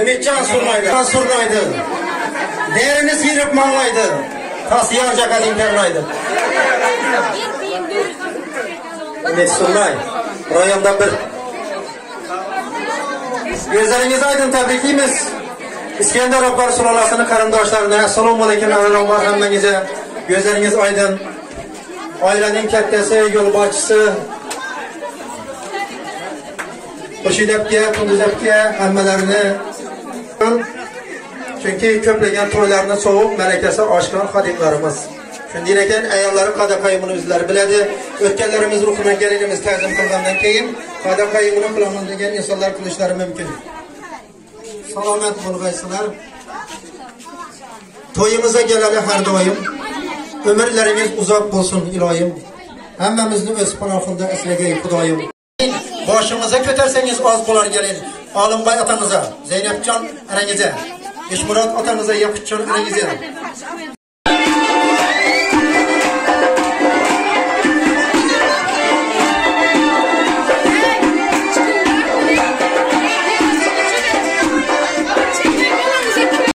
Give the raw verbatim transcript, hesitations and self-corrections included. Ümitcan surnaydı, can surnaydı. Değerini sıyırıp manlaydı. Tasiyar cakat imkanlaydı. Ümit surnay, rayonda bir. Gözleriniz aydın tabrikimiz. İskender Abbar Sulalası'nın karındaşlarına Selamun Aleyküm Allah'a hamdenize. Gözleriniz aydın. Ailenin kettesi, yol bahçısı. Koşidepke, Kunduzepke, hemmelerini. Çünkü köplegen toylarının soğuk, melekesi aşkın hadiklarımız. Şimdiyken ayarları kadakayımını bizler biledi. Ötkelerimiz ruhuna gelinimiz tezim kılgandan keyin. Kadakayımını kılamın degen insanlar kılıçları mümkün. Salamet bulgaysınlar. Toyumuza geleli her doyum. Ömürleriniz uzak bulsun ilahim. Hemmemizin öz panahında eslegeyip kudayım. Başımıza köterseniz az bular gelin. Alınbay atanıza, Zeynepcan erenize, İşmurat atanıza, Yakutcan erenize.